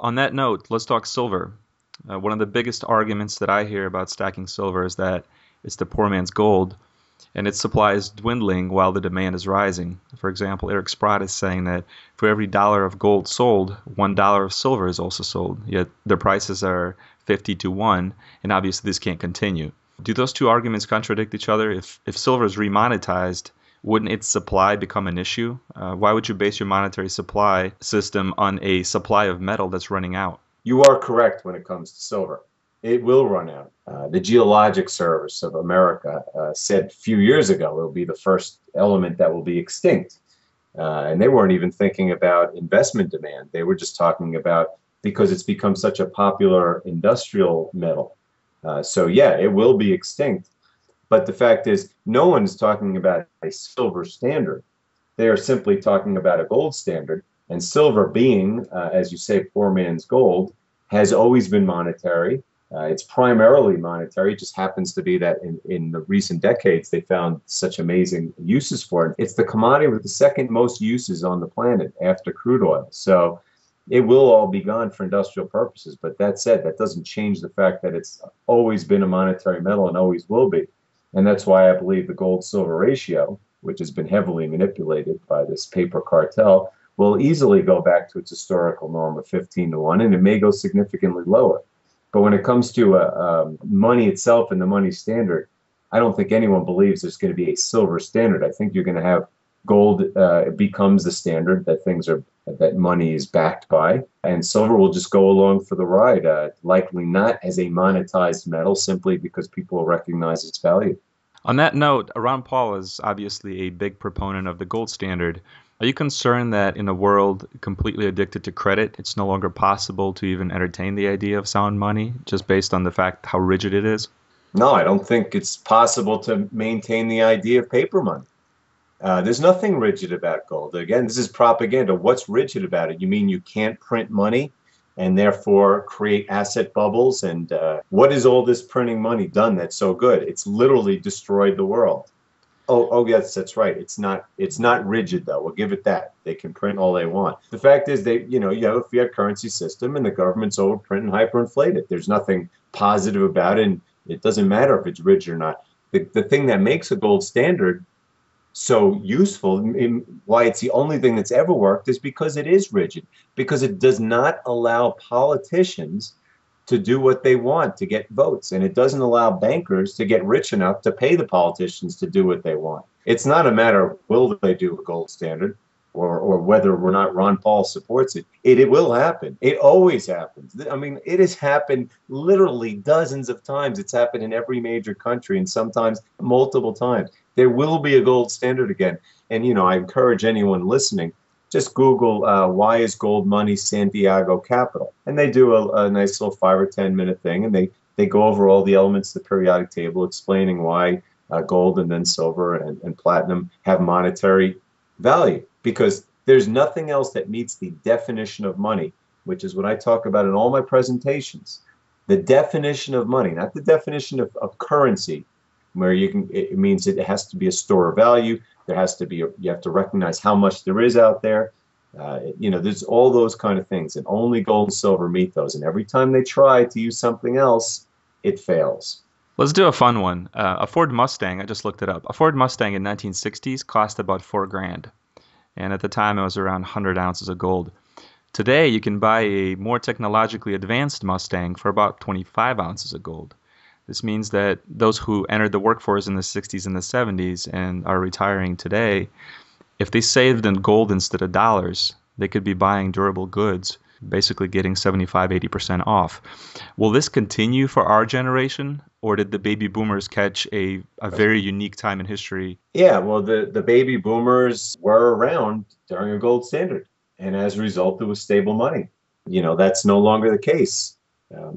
On that note, let's talk silver. One of the biggest arguments that I hear about stacking silver is that it's the poor man's gold, and its supply is dwindling while the demand is rising. For example, Eric Sprott is saying that for every dollar of gold sold, $1 of silver is also sold, yet their prices are 50 to 1, and obviously this can't continue. Do those two arguments contradict each other? If silver is remonetized, wouldn't its supply become an issue? Why would you base your monetary supply system on a supply of metal that's running out? You are correct when it comes to silver. It will run out. The Geologic Service of America said a few years ago it'll be the first element that will be extinct. And they weren't even thinking about investment demand. They were just talking about because it's become such a popular industrial metal. So yeah, it will be extinct. But the fact is, no one's talking about a silver standard. They are simply talking about a gold standard. And silver being, as you say, poor man's gold, has always been monetary. It's primarily monetary. It just happens to be that in the recent decades, they found such amazing uses for it. It's the commodity with the second most uses on the planet after crude oil. So it will all be gone for industrial purposes. But that said, that doesn't change the fact that it's always been a monetary metal and always will be. And that's why I believe the gold-silver ratio, which has been heavily manipulated by this paper cartel, will easily go back to its historical norm of 15 to 1, and it may go significantly lower. But when it comes to money itself and the money standard, I don't think anyone believes there's going to be a silver standard. I think you're going to have gold becomes the standard that money is backed by, and silver will just go along for the ride, likely not as a monetized metal, simply because people recognize its value. On that note, Ron Paul is obviously a big proponent of the gold standard. Are you concerned that in a world completely addicted to credit, it's no longer possible to even entertain the idea of sound money, just based on the fact how rigid it is? No, I don't think it's possible to maintain the idea of paper money. There's nothing rigid about gold. Again, this is propaganda. What's rigid about it? You mean you can't print money and therefore create asset bubbles? And what is all this printing money done that's so good? It's literally destroyed the world. Oh yes, that's right. It's not rigid, though. We'll give it that. They can print all they want. The fact is, you have a fiat currency system and the government's overprint and hyperinflate it. There's nothing positive about it, and it doesn't matter if it's rigid or not. The thing that makes a gold standard so useful, why it's the only thing that's ever worked, is because it is rigid, because it does not allow politicians to do what they want to get votes, and it doesn't allow bankers to get rich enough to pay the politicians to do what they want. It's not a matter of will they do a gold standard or whether or not Ron Paul supports it. It will happen. It always happens. I mean, it has happened literally dozens of times. It's happened in every major country, and sometimes multiple times. There will be a gold standard again. And, I encourage anyone listening, just Google why is gold money Santiago capital? And they do a nice little 5 or 10 minute thing, and they go over all the elements of the periodic table explaining why gold and then silver and platinum have monetary value, because there's nothing else that meets the definition of money, which is what I talk about in all my presentations. The definition of money, not the definition of currency, where it means it has to be a store of value. There has to be, you have to recognize how much there is out there. There's all those kind of things, and only gold and silver meet those. And every time they try to use something else, it fails. Let's do a fun one. A Ford Mustang, I just looked it up. A Ford Mustang in 1960s cost about $4,000. And at the time, it was around 100 ounces of gold. Today, you can buy a more technologically advanced Mustang for about 25 ounces of gold. This means that those who entered the workforce in the 60s and the 70s and are retiring today, if they saved in gold instead of dollars, they could be buying durable goods, basically getting 75, 80% off. Will this continue for our generation, or did the baby boomers catch a very unique time in history? Yeah, well, the baby boomers were around during a gold standard, and as a result, there was stable money. That's no longer the case.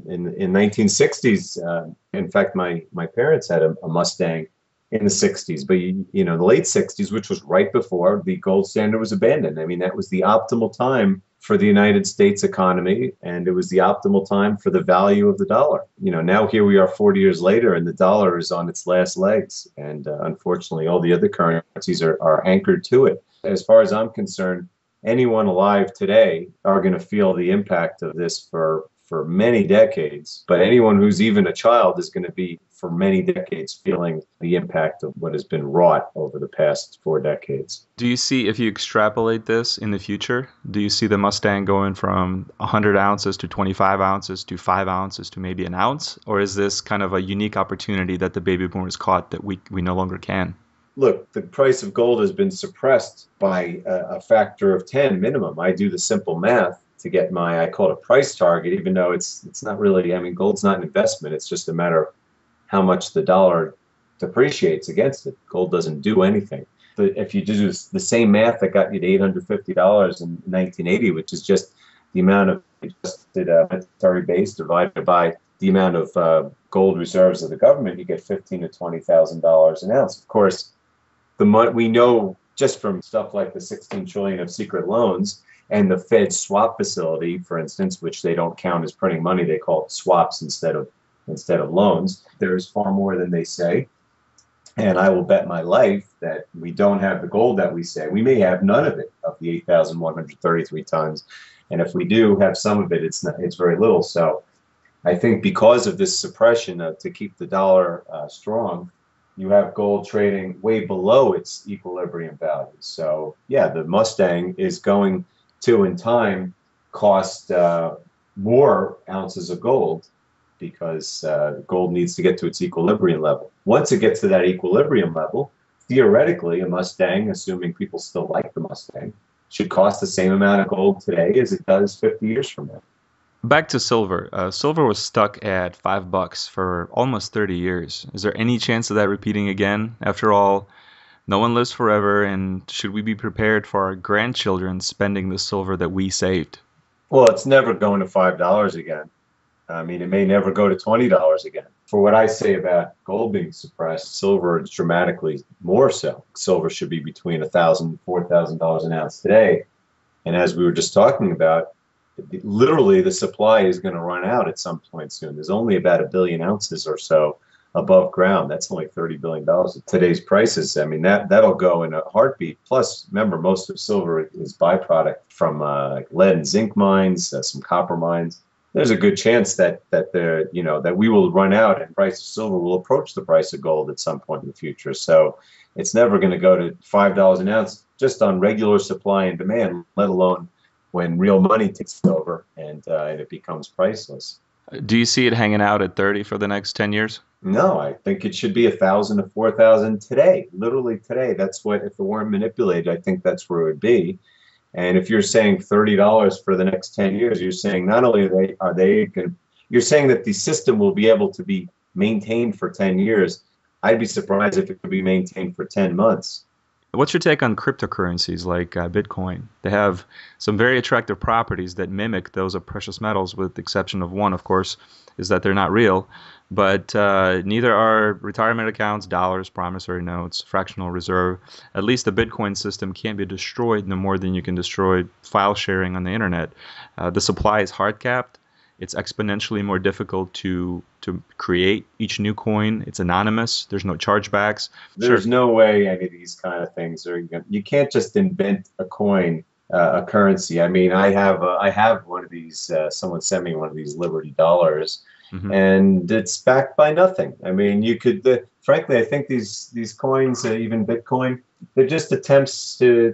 In 1960s, in fact, my parents had a Mustang in the 60s, but the late 60s, which was right before the gold standard was abandoned. I mean, that was the optimal time for the United States economy, and it was the optimal time for the value of the dollar. Now here we are 40 years later, and the dollar is on its last legs, and unfortunately, all the other currencies are anchored to it. As far as I'm concerned, anyone alive today are going to feel the impact of this for many decades. But anyone who's even a child is going to be, for many decades, feeling the impact of what has been wrought over the past 4 decades. Do you see, if you extrapolate this in the future, do you see the Mustang going from 100 ounces to 25 ounces to 5 ounces to maybe an ounce? Or is this kind of a unique opportunity that the baby boomers caught that we no longer can? Look, the price of gold has been suppressed by a factor of 10 minimum. I do the simple math to get my, I call it a price target, even though it's not really, I mean, gold's not an investment. It's just a matter of how much the dollar depreciates against it. Gold doesn't do anything. If you do the same math that got you to $850 in 1980, which is just the amount of adjusted monetary base divided by the amount of gold reserves of the government, you get $15,000 to $20,000 an ounce. Of course, we know just from stuff like the $16 trillion of secret loans and the Fed swap facility, for instance, which they don't count as printing money, they call it swaps instead of loans, there is far more than they say. And I will bet my life that we don't have the gold that we say. We may have none of it, of the 8,133 tons. And if we do have some of it, it's very little. So I think because of this suppression to keep the dollar strong, you have gold trading way below its equilibrium value. So yeah, the Mustang is going to, in time, cost more ounces of gold, because gold needs to get to its equilibrium level. Once it gets to that equilibrium level, theoretically, a Mustang, assuming people still like the Mustang, should cost the same amount of gold today as it does 50 years from now. Back to silver. Silver was stuck at $5 for almost 30 years. Is there any chance of that repeating again? After all, no one lives forever, and should we be prepared for our grandchildren spending the silver that we saved? Well, it's never going to $5 again. I mean, it may never go to $20 again. For what I say about gold being suppressed, silver is dramatically more so. Silver should be between $1,000 and $4,000 an ounce today. And as we were just talking about, literally the supply is going to run out at some point soon. There's only about 1 billion ounces or so above ground. That's only $30 billion at today's prices. I mean, that'll go in a heartbeat. Plus, remember, most of silver is byproduct from lead and zinc mines, some copper mines. There's a good chance that we will run out, and price of silver will approach the price of gold at some point in the future. So it's never going to go to $5 an ounce just on regular supply and demand, let alone when real money takes over and it becomes priceless. Do you see it hanging out at 30 for the next 10 years? No, I think it should be 1,000 to 4,000 today, literally today. That's what, if it weren't manipulated, I think that's where it would be. And if you're saying $30 for the next 10 years, you're saying not only are they going, you're saying that the system will be able to be maintained for 10 years. I'd be surprised if it could be maintained for 10 months. What's your take on cryptocurrencies like Bitcoin? They have some very attractive properties that mimic those of precious metals, with the exception of one, of course, is that they're not real. But neither are retirement accounts, dollars, promissory notes, fractional reserve. At least the Bitcoin system can't be destroyed no more than you can destroy file sharing on the internet. The supply is hard capped. It's exponentially more difficult to create each new coin. It's anonymous. There's no chargebacks. There's no way any of these kind of things are. You can't just invent a coin, a currency. I mean, I have one of these. Someone sent me one of these Liberty dollars, mm-hmm. and it's backed by nothing. I mean, you could. Frankly, I think these coins, even Bitcoin, they're just attempts to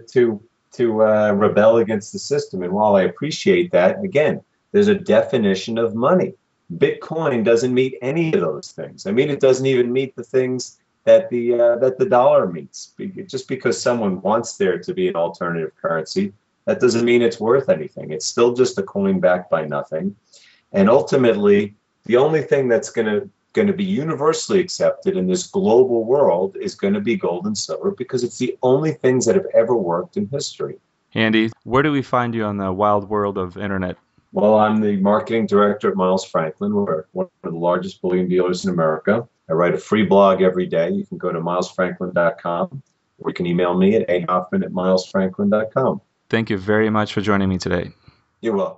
rebel against the system. And while I appreciate that, again, there's a definition of money. Bitcoin doesn't meet any of those things. I mean, it doesn't even meet the things that the dollar meets. Just because someone wants there to be an alternative currency, that doesn't mean it's worth anything. It's still just a coin backed by nothing. And ultimately, the only thing that's going to be universally accepted in this global world is going to be gold and silver, because it's the only things that have ever worked in history. Andy, where do we find you on the wild world of internet? Well, I'm the marketing director at Miles Franklin. We're one of the largest bullion dealers in America. I write a free blog every day. You can go to milesfranklin.com, or you can email me at ahoffman@milesfranklin.com. Thank you very much for joining me today. You're welcome.